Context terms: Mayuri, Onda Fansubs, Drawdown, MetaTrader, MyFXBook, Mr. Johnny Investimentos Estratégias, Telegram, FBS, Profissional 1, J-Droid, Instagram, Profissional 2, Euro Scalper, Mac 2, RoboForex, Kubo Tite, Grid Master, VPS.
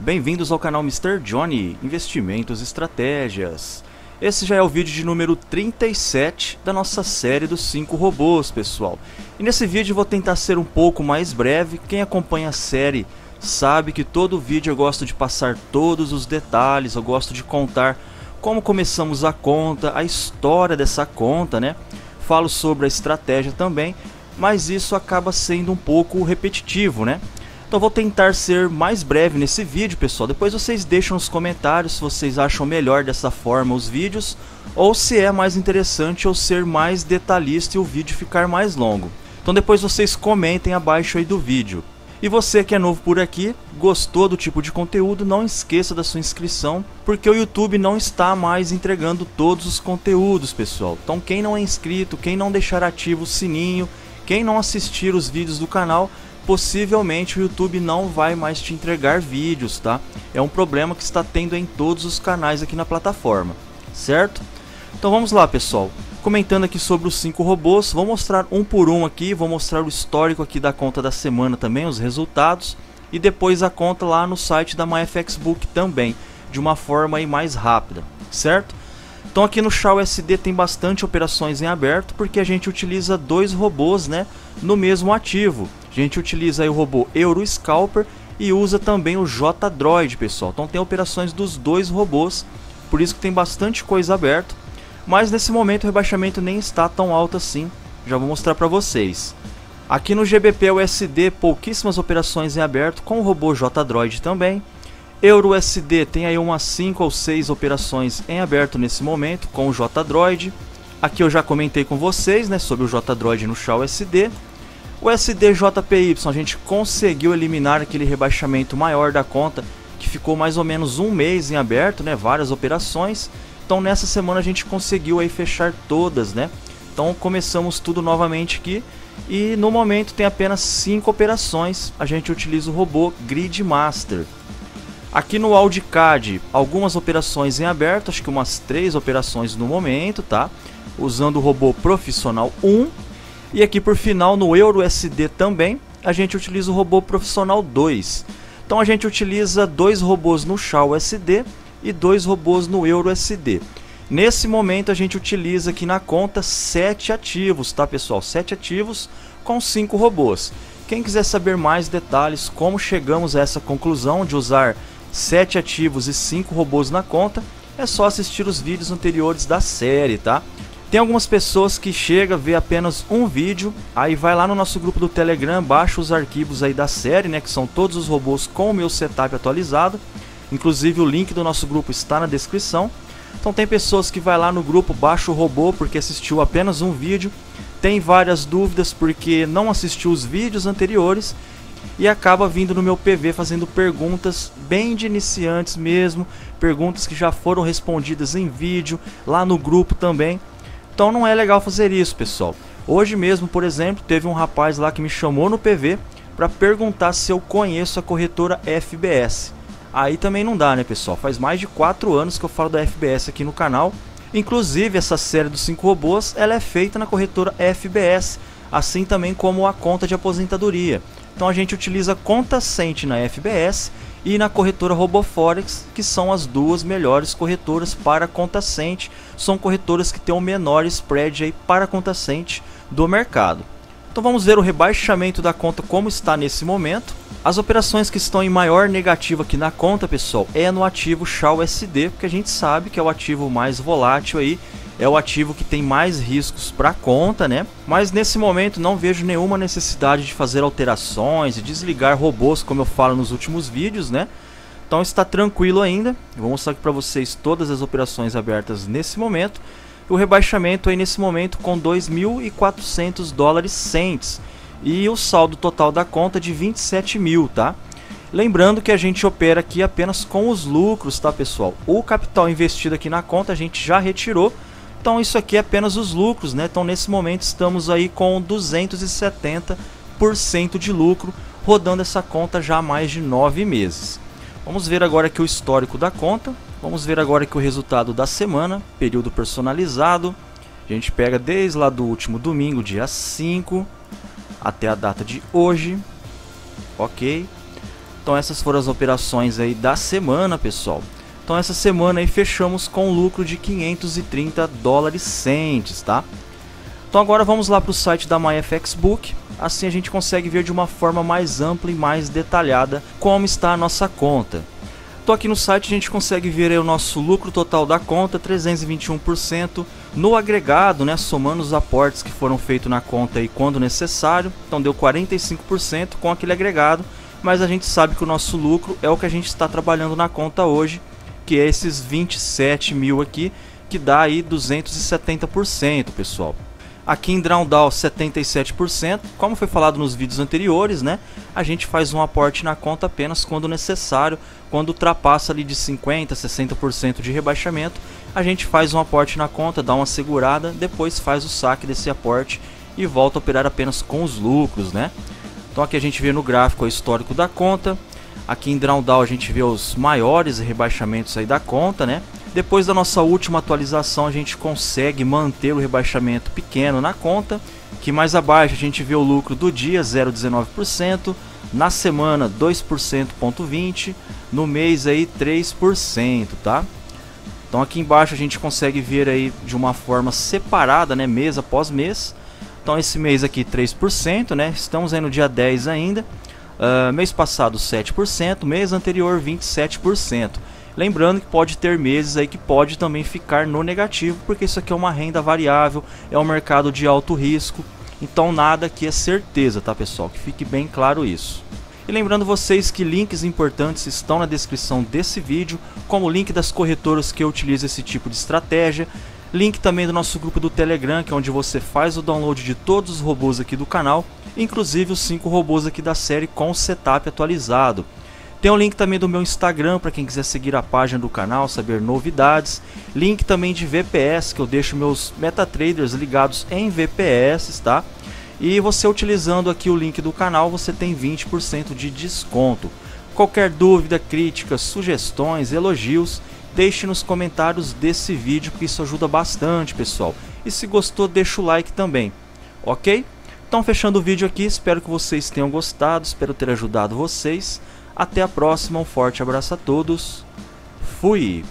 Bem-vindos ao canal Mr. Johnny Investimentos Estratégias. Esse já é o vídeo de número 37 da nossa série dos 5 robôs, pessoal. E nesse vídeo eu vou tentar ser um pouco mais breve. Quem acompanha a série sabe que todo vídeo eu gosto de passar todos os detalhes, eu gosto de contar como começamos a conta, a história dessa conta, né? Falo sobre a estratégia também, mas isso acaba sendo um pouco repetitivo, né? Então vou tentar ser mais breve nesse vídeo, pessoal. Depois vocês deixam nos comentários se vocês acham melhor dessa forma os vídeos, ou se é mais interessante eu ser mais detalhista e o vídeo ficar mais longo. Então depois vocês comentem abaixo aí do vídeo. E você que é novo por aqui, gostou do tipo de conteúdo, não esqueça da sua inscrição, porque o YouTube não está mais entregando todos os conteúdos, pessoal. Então quem não é inscrito, quem não deixar ativo o sininho, quem não assistir os vídeos do canal, possivelmente o YouTube não vai mais te entregar vídeos, tá? É um problema que está tendo em todos os canais aqui na plataforma, certo? Então vamos lá, pessoal. Comentando aqui sobre os 5 robôs, vou mostrar um por um aqui, vou mostrar o histórico aqui da conta da semana também, os resultados, e depois a conta lá no site da MyFXBook também, de uma forma aí mais rápida, certo? Então aqui no Shaw SD tem bastante operações em aberto, porque a gente utiliza 2 robôs, né, no mesmo ativo. A gente utiliza aí o robô Euro Scalper e usa também o J-Droid, pessoal. Então tem operações dos 2 robôs, por isso que tem bastante coisa aberta. Mas nesse momento o rebaixamento nem está tão alto assim, já vou mostrar para vocês. Aqui no GBP USD pouquíssimas operações em aberto, com o robô J-Droid também. Euro USD tem aí umas 5 ou 6 operações em aberto nesse momento com o J-Droid. Aqui eu já comentei com vocês, né, sobre o J-Droid no Shaw USD. O SDJPY a gente conseguiu eliminar aquele rebaixamento maior da conta, que ficou mais ou menos um mês em aberto, né? Várias operações. Então nessa semana a gente conseguiu aí fechar todas, né? Então começamos tudo novamente aqui. E no momento tem apenas 5 operações. A gente utiliza o robô Grid Master. Aqui no AudiCAD, algumas operações em aberto, acho que umas 3 operações no momento, tá? Usando o robô Profissional 1. E aqui por final no Euro SD também, a gente utiliza o robô Profissional 2. Então a gente utiliza 2 robôs no Shaw SD e 2 robôs no Euro SD. Nesse momento a gente utiliza aqui na conta 7 ativos, tá, pessoal? 7 ativos com 5 robôs. Quem quiser saber mais detalhes como chegamos a essa conclusão de usar 7 ativos e 5 robôs na conta, é só assistir os vídeos anteriores da série, tá? Tem algumas pessoas que chega, vê apenas um vídeo, aí vai lá no nosso grupo do Telegram, baixa os arquivos aí da série, né, que são todos os robôs com o meu setup atualizado. Inclusive o link do nosso grupo está na descrição. Então tem pessoas que vai lá no grupo, baixa o robô porque assistiu apenas um vídeo, tem várias dúvidas porque não assistiu os vídeos anteriores e acaba vindo no meu PV fazendo perguntas bem de iniciantes mesmo, perguntas que já foram respondidas em vídeo, lá no grupo também. Então não é legal fazer isso, pessoal. Hoje mesmo, por exemplo, teve um rapaz lá que me chamou no PV para perguntar se eu conheço a corretora FBS. Aí também não dá, né, pessoal? Faz mais de 4 anos que eu falo da FBS aqui no canal. Inclusive, essa série dos 5 robôs, ela é feita na corretora FBS, assim também como a conta de aposentadoria. Então a gente utiliza conta Sente na FBS e na corretora RoboForex, que são as 2 melhores corretoras para conta Sente, são corretoras que têm o menor spread aí para conta Sente do mercado. Então vamos ver o rebaixamento da conta como está nesse momento. As operações que estão em maior negativo aqui na conta, pessoal, é no ativo Shaw SD, porque a gente sabe que é o ativo mais volátil aí, é o ativo que tem mais riscos para a conta, né? Mas nesse momento não vejo nenhuma necessidade de fazer alterações e desligar robôs, como eu falo nos últimos vídeos, né? Então está tranquilo ainda. Eu vou mostrar aqui para vocês todas as operações abertas nesse momento. O rebaixamento aí nesse momento com 2.400 dólares cents e o saldo total da conta de 27 mil, tá? Lembrando que a gente opera aqui apenas com os lucros, tá, pessoal? O capital investido aqui na conta a gente já retirou. Então isso aqui é apenas os lucros, né? Então nesse momento estamos aí com 270% de lucro, rodando essa conta já há mais de 9 meses. Vamos ver agora aqui o histórico da conta. Vamos ver agora aqui o resultado da semana, período personalizado. A gente pega desde lá do último domingo, dia 5, até a data de hoje. Ok. Então essas foram as operações aí da semana, pessoal. Então essa semana aí fechamos com um lucro de 530 dólares centes, tá? Então agora vamos lá para o site da MyFXBook, assim a gente consegue ver de uma forma mais ampla e mais detalhada como está a nossa conta. Então aqui no site a gente consegue ver aí o nosso lucro total da conta, 321%, no agregado, né, somando os aportes que foram feitos na conta aí quando necessário, então deu 45% com aquele agregado, mas a gente sabe que o nosso lucro é o que a gente está trabalhando na conta hoje, que é esses 27 mil aqui, que dá aí 270%, pessoal. Aqui em Drawdown 77%, como foi falado nos vídeos anteriores, né? A gente faz um aporte na conta apenas quando necessário, quando ultrapassa ali de 50%, 60% de rebaixamento, a gente faz um aporte na conta, dá uma segurada, depois faz o saque desse aporte e volta a operar apenas com os lucros, né? Então aqui a gente vê no gráfico o histórico da conta, aqui em Drawdown a gente vê os maiores rebaixamentos aí da conta, né? Depois da nossa última atualização a gente consegue manter o rebaixamento pequeno na conta, que mais abaixo a gente vê o lucro do dia 0,19%, na semana 2,20%, no mês aí 3%, tá? Então aqui embaixo a gente consegue ver aí de uma forma separada, né, mês após mês. Então esse mês aqui 3%, né? Estamos aí no dia 10 ainda. Mês passado 7%, mês anterior 27%. Lembrando que pode ter meses aí que pode também ficar no negativo, porque isso aqui é uma renda variável, é um mercado de alto risco, então nada aqui é certeza, tá, pessoal? Que fique bem claro isso. E lembrando vocês que links importantes estão na descrição desse vídeo, como o link das corretoras que utilizam esse tipo de estratégia, link também do nosso grupo do Telegram, que é onde você faz o download de todos os robôs aqui do canal, inclusive os 5 robôs aqui da série com o setup atualizado. Tem um link também do meu Instagram para quem quiser seguir a página do canal, saber novidades. Link também de VPS, que eu deixo meus MetaTraders ligados em VPS, tá? E você utilizando aqui o link do canal, você tem 20% de desconto. Qualquer dúvida, críticas, sugestões, elogios, deixe nos comentários desse vídeo, porque isso ajuda bastante, pessoal. E se gostou, deixa o like também, ok? Então fechando o vídeo aqui, espero que vocês tenham gostado, espero ter ajudado vocês. Até a próxima, um forte abraço a todos, fui!